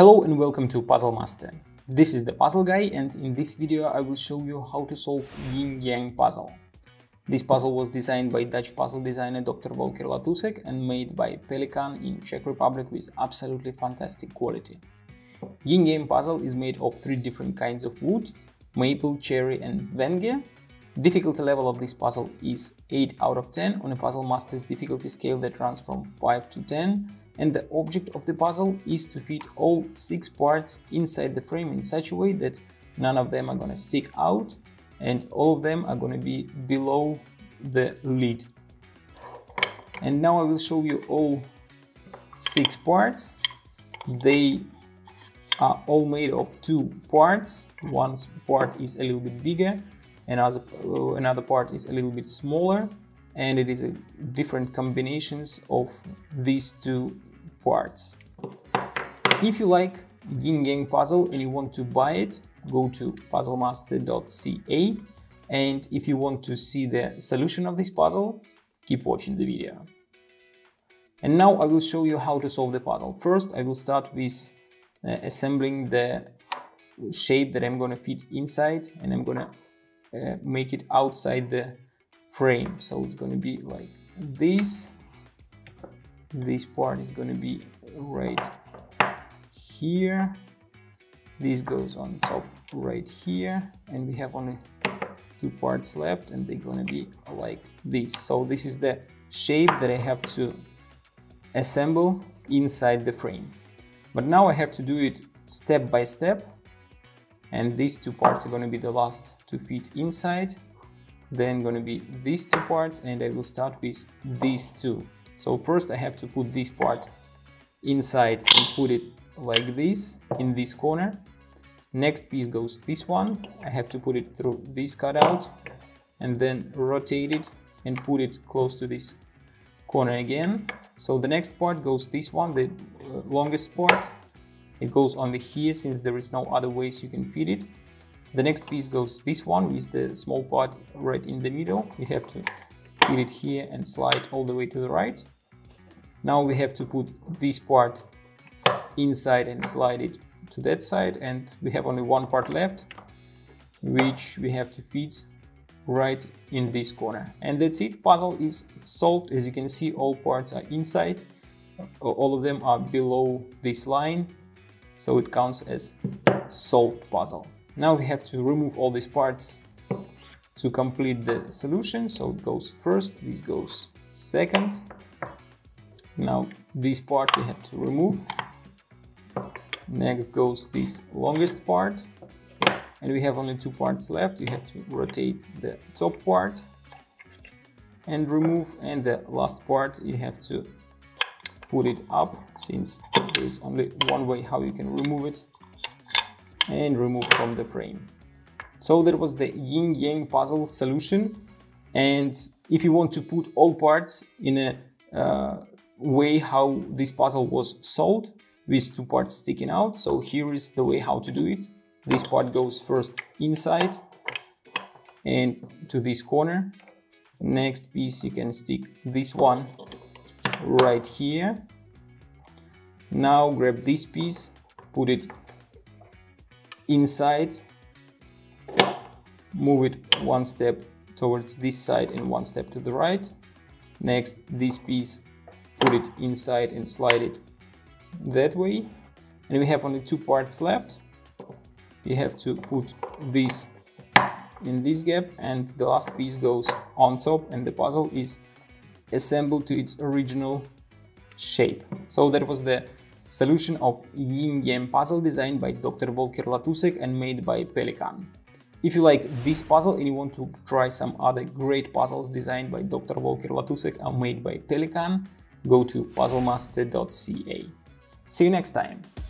Hello and welcome to Puzzle Master. This is the Puzzle Guy, and in this video I will show you how to solve Yin Yang puzzle. This puzzle was designed by Dutch puzzle designer Dr. Volker Latussek and made by Pelikan in Czech Republic with absolutely fantastic quality. Yin Yang puzzle is made of three different kinds of wood: maple, cherry and venge. Difficulty level of this puzzle is 8 out of 10 on a Puzzle Master's difficulty scale that runs from 5 to 10, and the object of the puzzle is to fit all 6 parts inside the frame in such a way that none of them are gonna stick out and all of them are gonna be below the lid. And now I will show you all 6 parts. They are all made of 2 parts. One part is a little bit bigger, another part is a little bit smaller, and it is a different combinations of these 2 parts. If you like Yin Yang puzzle and you want to buy it, go to puzzlemaster.ca, and if you want to see the solution of this puzzle, keep watching the video. And now I will show you how to solve the puzzle. First, I will start with assembling the shape that I'm going to fit inside, and I'm going to make it outside the frame. So it's going to be like this. This part is going to be right here. This goes on top right here, and we have only 2 parts left, and they're going to be like this. So this is the shape that I have to assemble inside the frame. But now I have to do it step by step. And these 2 parts are going to be the last to fit inside. Then going to be these 2 parts, and I will start with these 2. So first I have to put this part inside and put it like this in this corner. Next piece goes this one. I have to put it through this cutout and then rotate it and put it close to this corner again. So the next part goes this one, the longest part. It goes only here, since there is no other ways you can fit it. The next piece goes this one with the small part right in the middle. We have to fit it here and slide all the way to the right. Now we have to put this part inside and slide it to that side, and we have only 1 part left, which we have to fit right in this corner. And that's it, puzzle is solved. As you can see, all parts are inside, all of them are below this line. So it counts as solved puzzle. Now we have to remove all these parts to complete the solution. So it goes first, this goes second. Now this part we have to remove. Next goes this longest part. And we have only 2 parts left. You have to rotate the top part and remove. And the last part you have to put it up, since there is only 1 way how you can remove it, and remove from the frame. So that was the Yin Yang puzzle solution. And if you want to put all parts in a way how this puzzle was solved, with 2 parts sticking out, so here is the way how to do it. This part goes first inside and to this corner. Next piece you can stick this one right here. Now grab this piece, put it inside, move it 1 step towards this side and 1 step to the right. Next, this piece, put it inside and slide it that way. And we have only 2 parts left. You have to put this in this gap, and the last piece goes on top, and the puzzle is assembled to its original shape. So that was the solution of Yin Yang puzzle designed by Dr. Volker Latussek and made by Pelikan. If you like this puzzle and you want to try some other great puzzles designed by Dr. Volker Latussek and made by Pelikan, go to puzzlemaster.ca. See you next time!